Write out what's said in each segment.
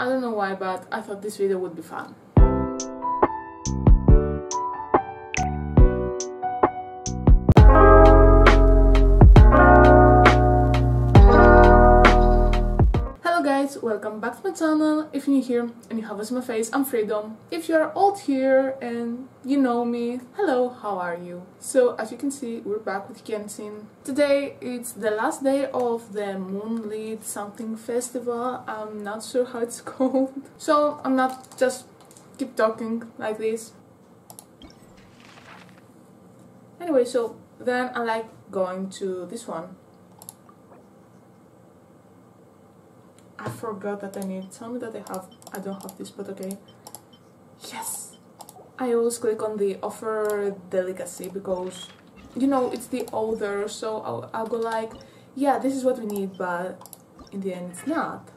I don't know why, but I thought this video would be fun. Welcome back to my channel. If you're new here and you haven't seen my face, I'm Freedom. If you are old here and you know me, hello, how are you? So as you can see, we're back with Genshin. Today it's the last day of the Moonlight something festival. I'm not sure how it's called. So I'm not just keep talking like this. Anyway, so then I like going to this one. I forgot that I need. Tell me that I have. I don't have this, but okay. Yes! I always click on the offer delicacy because, you know, it's the older, so I'll go like, yeah, this is what we need, but in the end it's not.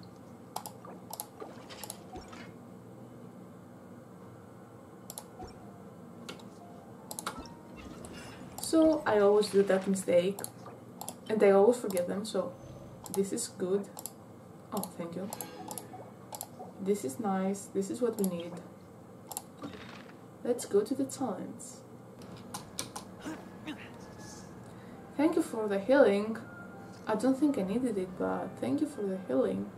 So I always do that mistake and I always forget them, so this is good. Oh, thank you. This is nice. This is what we need. Let's go to the talents. Thank you for the healing. I don't think I needed it, but thank you for the healing.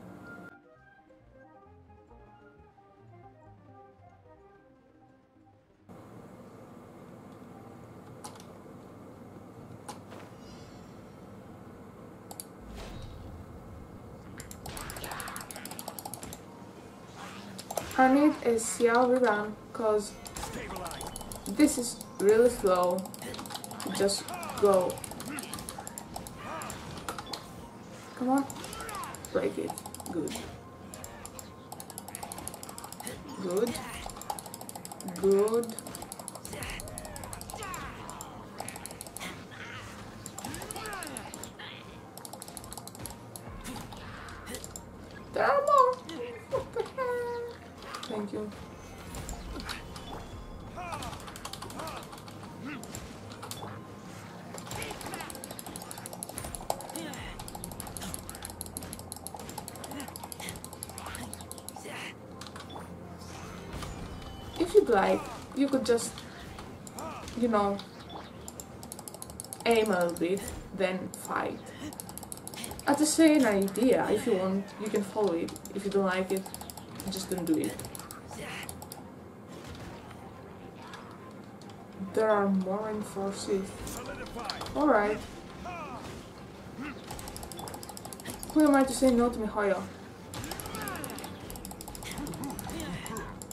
I need a Xiao rerun because this is really slow. Just go. Come on. Break it. Good. Good. Good. There are more. What the heck? Thank you. If you'd like, you could just, you know, aim a little bit, then fight. I just say an idea. If you want, you can follow it. If you don't like it, I'm just gonna do it. There are more enforces. Alright. Who am I to say no to Mihoyo?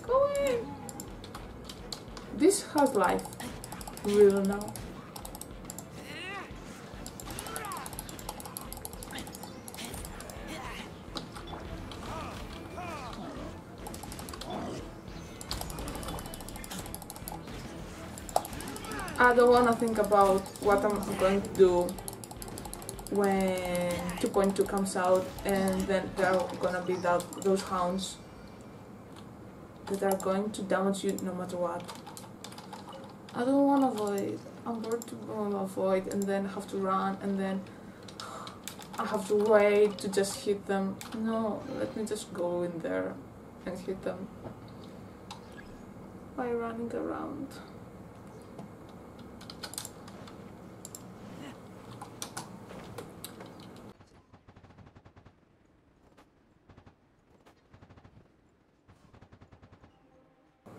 Go away! This has life. Really now. I don't want to think about what I'm going to do when 2.2 comes out, and then there are going to be those hounds that are going to damage you no matter what. I don't want to avoid. I'm going to avoid and then have to run and then I have to wait to just hit them. No, let me just go in there and hit them by running around.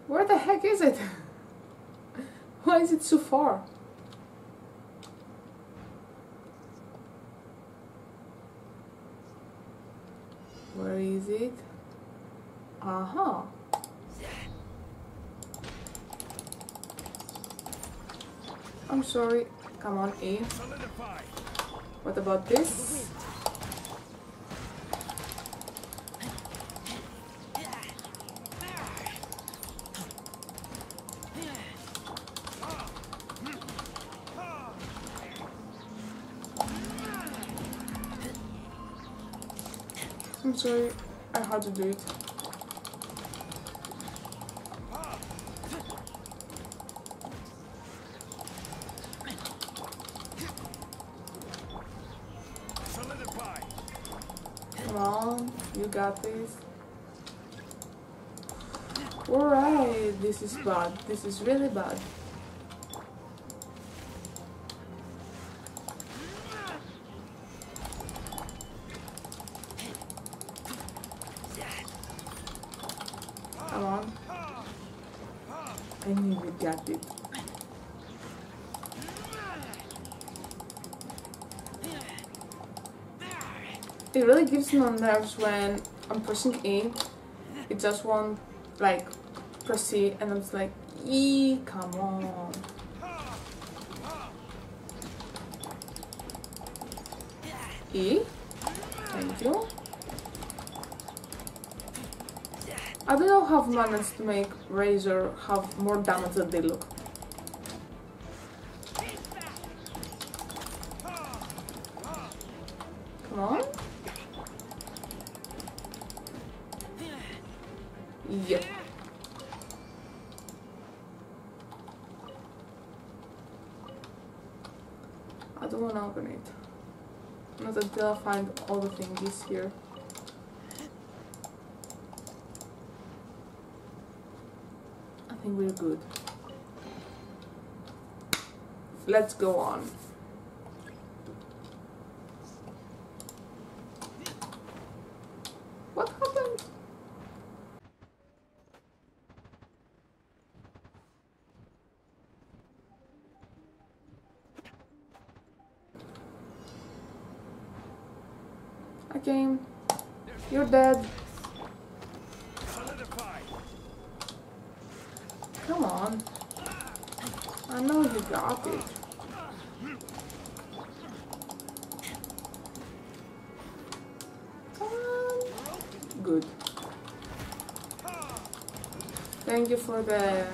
Where the heck is it? Why is it so far? Where is it? Aha! I'm sorry. Come on, E. What about this? I'm sorry, I had to do it. Come on, you got this. Alright, this is bad. This is really bad. Come on. I knew we got it. It really gives me on nerves when I'm pressing E. It just won't, like, press E and I'm just like, E, come on. E? Thank you. I don't know how I've managed to make Razor have more damage than they look. Come on. Yep. I don't want to open it. Not until I find all the thingies here. I think we're good. Let's go on. What happened? Game. You're dead. Come on. I know you got it. Come on. Good. Thank you for the...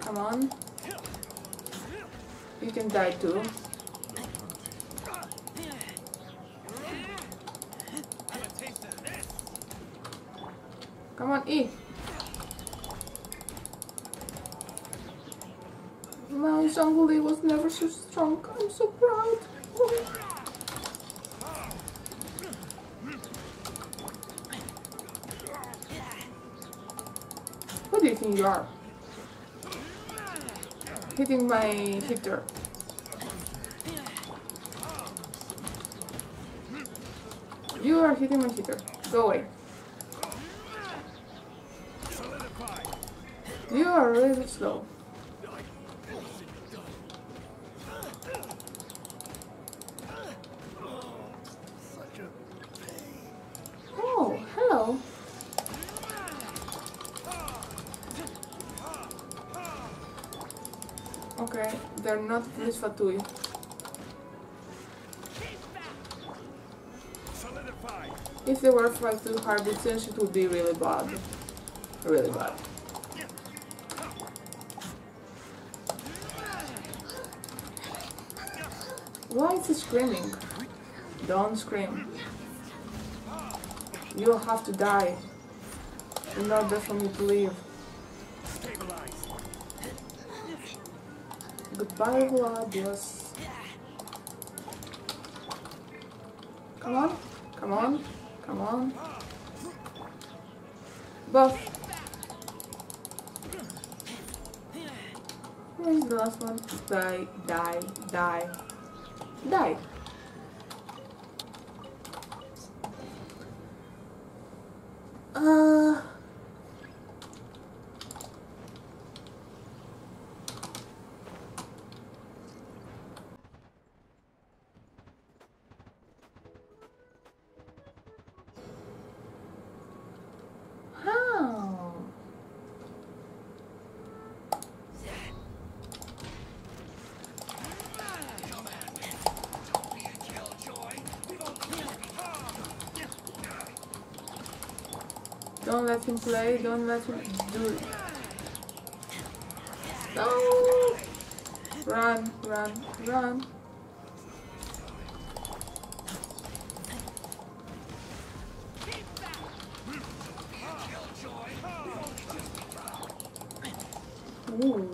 Come on. You can die too. Come on, E. My jungle E was never so strong. I'm so proud. Who do you think you are? Hitting my hitter. You are hitting my hitter. Go away. You are really slow. Oh, hello. Okay, they're not this Fatui. If they were Fatui harbingers, it would be really bad. Really bad. Why is he screaming? Don't scream. You'll have to die in order for me to leave. Goodbye, Vladius. Come on, come on, come on. Buff. Where's the last one? Die, die, die, die. Don't let him play, don't let him do it. No! Run, run, run. Ooh.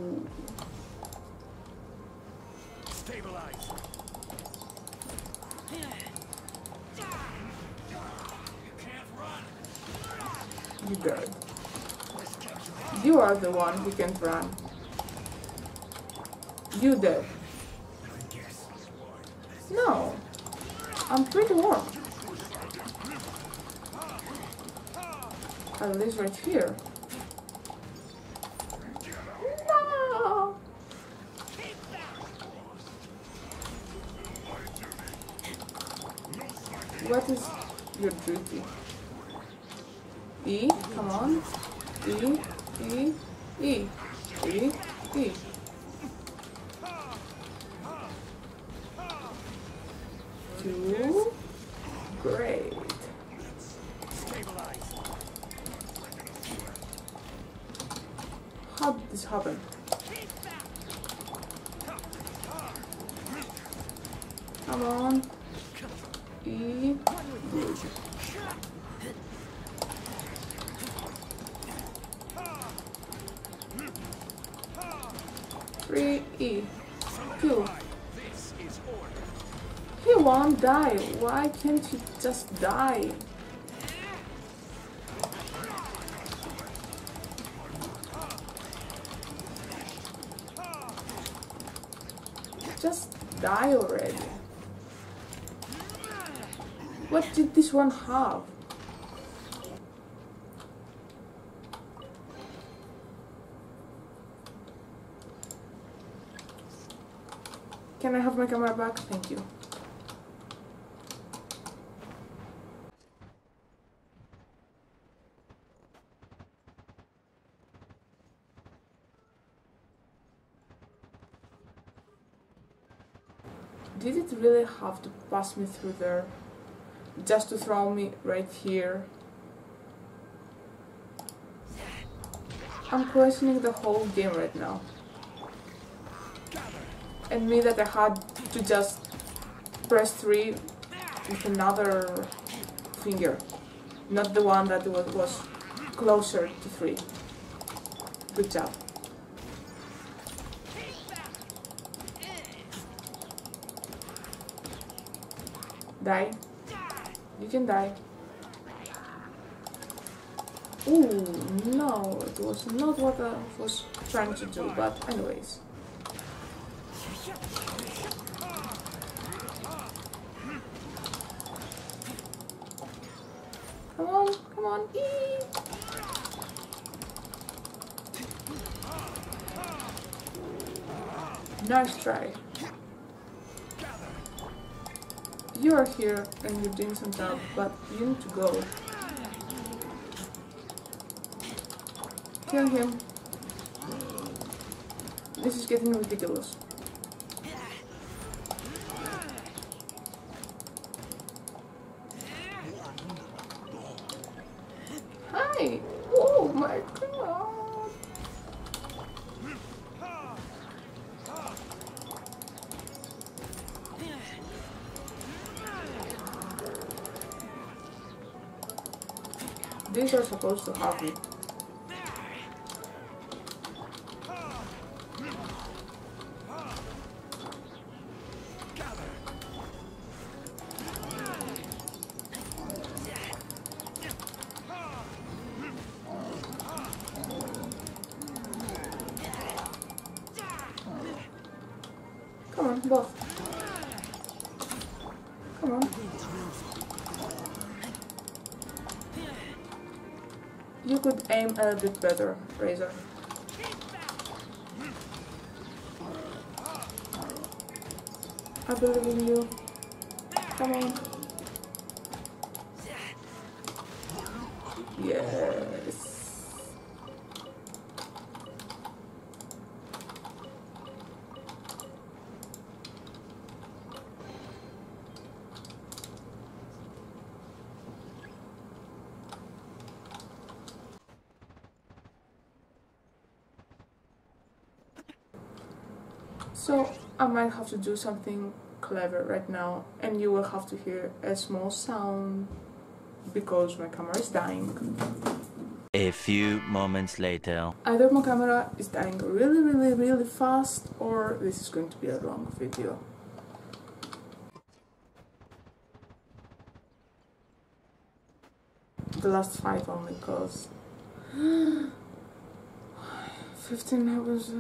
You died. You are the one who can't run. You dead. No. I'm pretty warm. At least right here. No! What is your duty? E, come on. E, E, E, E, E. Two. Great. How did this happen? Come on. E. Good. Three E. Two. He won't die. Why can't he just die? Just die already. What did this one have? Can I have my camera back? Thank you. Did it really have to pass me through there just to throw me right here? I'm questioning the whole game right now. And me that I had to just press 3 with another finger, not the one that was closer to 3. Good job. Die. You can die. Ooh, no, it was not what I was trying to do, but anyways. Come on, come on. Eee. Nice try. You are here and you're doing some job, but you need to go. Kill him. This is getting ridiculous. Hi! Oh my god! These are supposed to have me. Come on, both. Come on. You could aim a little bit better, Razor. I believe in you. Come on. Yes. So, I might have to do something clever right now, and you will have to hear a small sound because my camera is dying. A few moments later. Either my camera is dying really fast, or this is going to be a long video. the last 5 only, because 15 happens.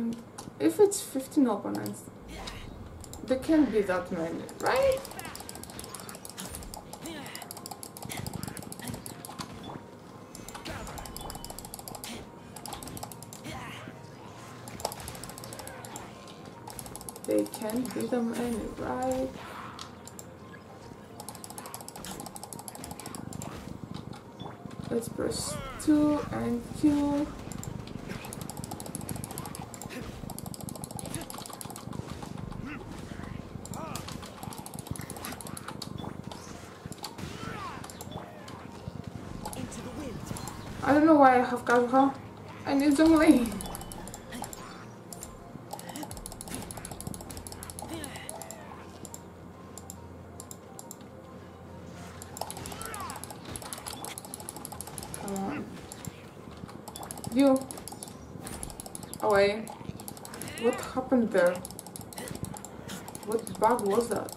If it's 15 opponents, there can't be that many, right? They can't be that many, right? Let's press 2 and Q. I don't know why I have Kazuha. I need Zhongli. Come on. You. Away. What happened there? What bug was that?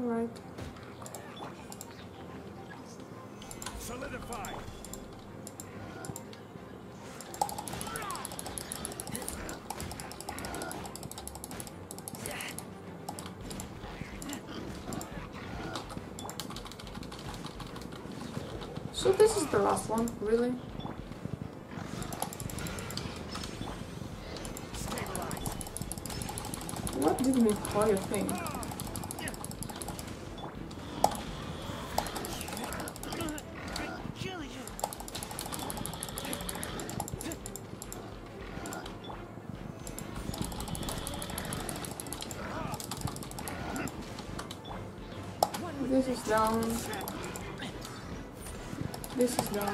Alright. Solidify. So this is the last one, really? What did Mihoyo think? This is down. This is down.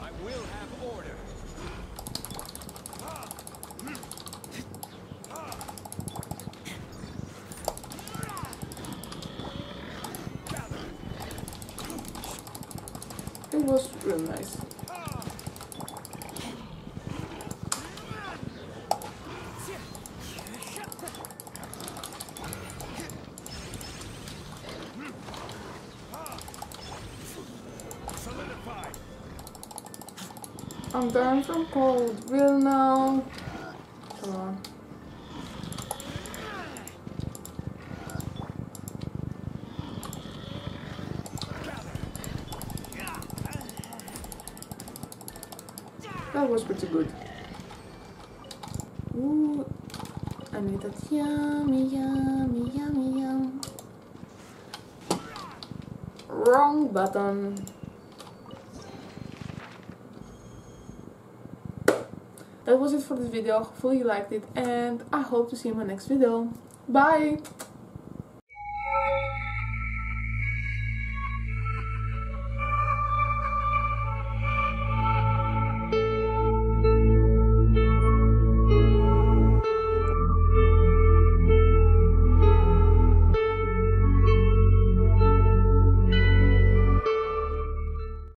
I will have order. It was real nice. I'm dying from cold. Real now. Come on. That was pretty good. Ooh, I need that yummy, yummy, yummy, yum. Wrong button. That was it for this video. Hopefully you liked it and I hope to see you in my next video. Bye!